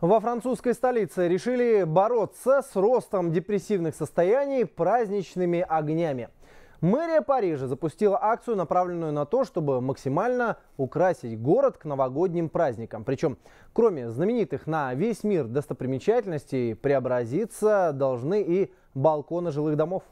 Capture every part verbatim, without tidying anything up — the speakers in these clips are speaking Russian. Во французской столице решили бороться с ростом депрессивных состояний праздничными огнями. Мэрия Парижа запустила акцию, направленную на то, чтобы максимально украсить город к новогодним праздникам. Причем, кроме знаменитых на весь мир достопримечательностей, преобразиться должны и балконы жилых домов.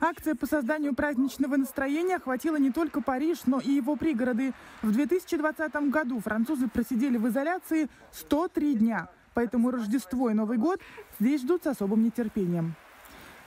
Акция по созданию праздничного настроения охватила не только Париж, но и его пригороды. В две тысячи двадцатом году французы просидели в изоляции сто три дня. Поэтому Рождество и Новый год здесь ждут с особым нетерпением.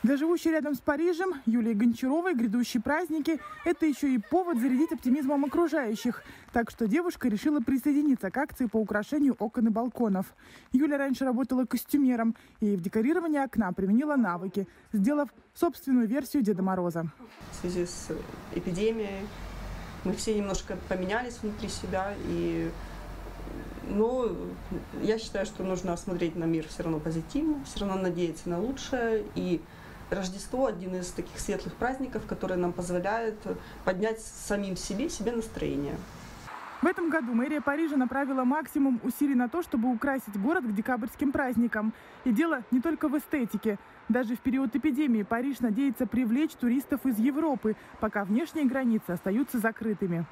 Для живущей рядом с Парижем Юлии Гончаровой грядущие праздники – это еще и повод зарядить оптимизмом окружающих. Так что девушка решила присоединиться к акции по украшению окон и балконов. Юля раньше работала костюмером и в декорировании окна применила навыки, сделав собственную версию Деда Мороза. В связи с эпидемией мы все немножко поменялись внутри себя. И... Но я считаю, что нужно смотреть на мир все равно позитивно, все равно надеяться на лучшее. И Рождество – один из таких светлых праздников, который нам позволяет поднять самим себе, себе настроение. В этом году мэрия Парижа направила максимум усилий на то, чтобы украсить город к декабрьским праздникам. И дело не только в эстетике. Даже в период эпидемии Париж надеется привлечь туристов из Европы, пока внешние границы остаются закрытыми.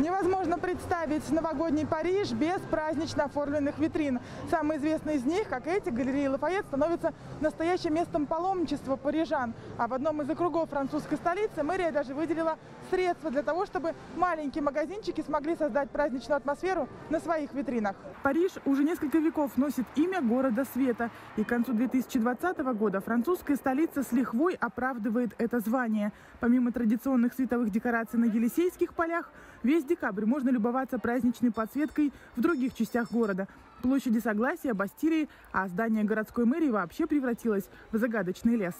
Невозможно представить новогодний Париж без празднично оформленных витрин. Самые известные из них, как эти, галереи Лафайетт, становятся настоящим местом паломничества парижан. А в одном из округов французской столицы мэрия даже выделила средства для того, чтобы маленькие магазинчики смогли создать праздничную атмосферу на своих витринах. Париж уже несколько веков носит имя города света. И к концу две тысячи двадцатого года французская столица с лихвой оправдывает это звание. Помимо традиционных световых декораций на Елисейских полях, весь В декабре можно любоваться праздничной подсветкой в других частях города. Площади Согласия, Бастилии, а здание городской мэрии вообще превратилось в загадочный лес.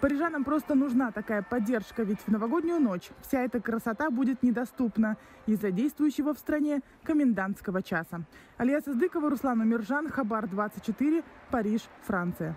Парижанам просто нужна такая поддержка, ведь в новогоднюю ночь вся эта красота будет недоступна из-за действующего в стране комендантского часа. Алия Сыдыкова, Руслан Умиржан, Хабар двадцать четыре, Париж, Франция.